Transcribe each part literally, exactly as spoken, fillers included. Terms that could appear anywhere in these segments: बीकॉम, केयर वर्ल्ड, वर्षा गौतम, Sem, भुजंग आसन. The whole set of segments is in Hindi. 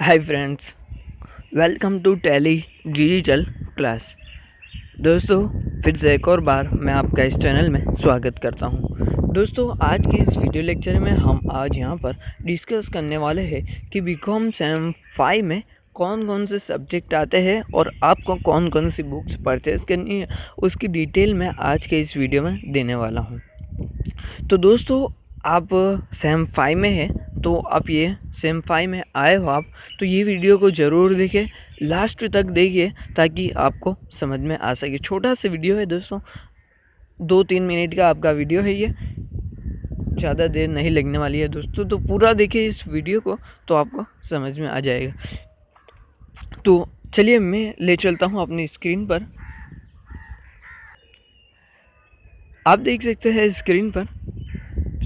Hi friends, welcome to Tally digital class. दोस्तों फिर से एक और बार मैं आपका इस चैनल में स्वागत करता हूं। दोस्तों आज के इस वीडियो लेक्चर में हम आज यहां पर डिस्कस करने वाले हैं कि बीकॉम सेम फाइव में कौन कौन से सब्जेक्ट आते हैं और आपको कौन कौन सी बुक्स परचेज़ करनी है, उसकी डिटेल मैं आज के इस वीडियो में देने वाला हूँ। तो दोस्तों आप सेम फाइव में हैं, तो आप ये सेम फाइव में आए हो आप, तो ये वीडियो को ज़रूर देखिए, लास्ट तक देखिए ताकि आपको समझ में आ सके। छोटा सा वीडियो है दोस्तों, दो तीन मिनट का आपका वीडियो है, ये ज़्यादा देर नहीं लगने वाली है दोस्तों। तो पूरा देखिए इस वीडियो को, तो आपको समझ में आ जाएगा। तो चलिए मैं ले चलता हूँ अपनी स्क्रीन पर। आप देख सकते हैं स्क्रीन पर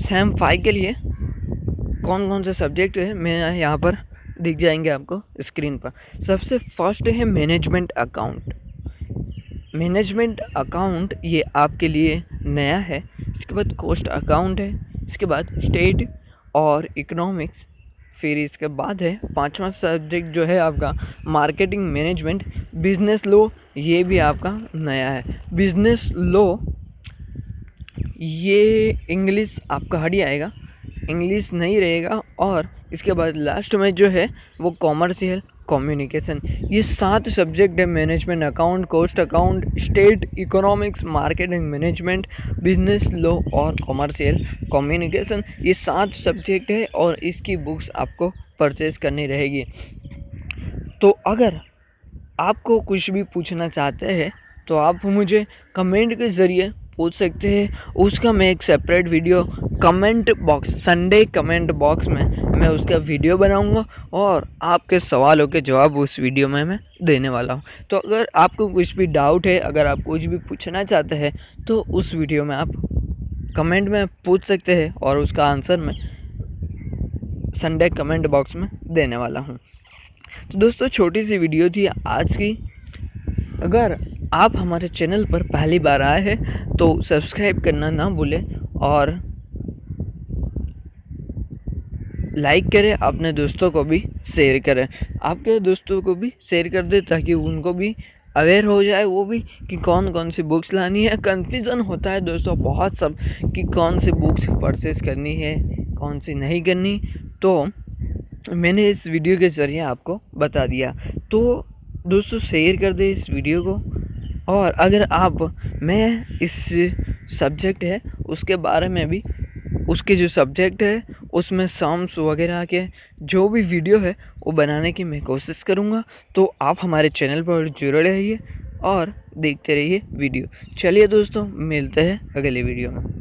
सेम फाइव के लिए कौन कौन से सब्जेक्ट है, मैं यहाँ पर दिख जाएंगे आपको स्क्रीन पर। सबसे फर्स्ट है मैनेजमेंट अकाउंट। मैनेजमेंट अकाउंट ये आपके लिए नया है। इसके बाद कॉस्ट अकाउंट है, इसके बाद स्टेट और इकोनॉमिक्स, फिर इसके बाद है पांचवा सब्जेक्ट जो है आपका मार्केटिंग मैनेजमेंट। बिजनेस लॉ ये भी आपका नया है। बिजनेस लॉ ये इंग्लिश आपका हट जाएगा, इंग्लिश नहीं रहेगा। और इसके बाद लास्ट में जो है वो कॉमर्शियल कम्युनिकेशन। ये सात सब्जेक्ट है: management account, cost account, state economics, marketing management, business law और कॉमर्शियल कम्युनिकेशन। ये सात सब्जेक्ट है और इसकी बुक्स आपको परचेज़ करनी रहेगी। तो अगर आपको कुछ भी पूछना चाहते हैं तो आप मुझे कमेंट के ज़रिए पूछ सकते हैं। उसका मैं एक separate video comment box, Sunday comment box में मैं उसका वीडियो बनाऊंगा और आपके सवालों के जवाब उस वीडियो में मैं देने वाला हूं। तो अगर आपको कुछ भी डाउट है, अगर आप कुछ भी पूछना चाहते हैं तो उस वीडियो में आप कमेंट में पूछ सकते हैं और उसका आंसर मैं संडे कमेंट बॉक्स में देने वाला हूँ। तो दोस्तों छोटी सी वीडियो थी आज की। अगर आप हमारे चैनल पर पहली बार आए हैं तो सब्सक्राइब करना ना भूलें और लाइक करें, अपने दोस्तों को भी शेयर करें, आपके दोस्तों को भी शेयर कर दें ताकि उनको भी अवेयर हो जाए वो भी कि कौन कौन सी बुक्स लानी है। कन्फ्यूज़न होता है दोस्तों बहुत सब कि कौन सी बुक्स परचेज़ करनी है, कौन सी नहीं करनी, तो मैंने इस वीडियो के ज़रिए आपको बता दिया। तो दोस्तों शेयर कर दें इस वीडियो को। और अगर आप मैं इस सब्जेक्ट है उसके बारे में भी, उसके जो सब्जेक्ट है उसमें सम्स वगैरह के जो भी वीडियो है वो बनाने की मैं कोशिश करूँगा। तो आप हमारे चैनल पर जुड़े रहिए और देखते रहिए वीडियो। चलिए दोस्तों मिलते हैं अगले वीडियो में।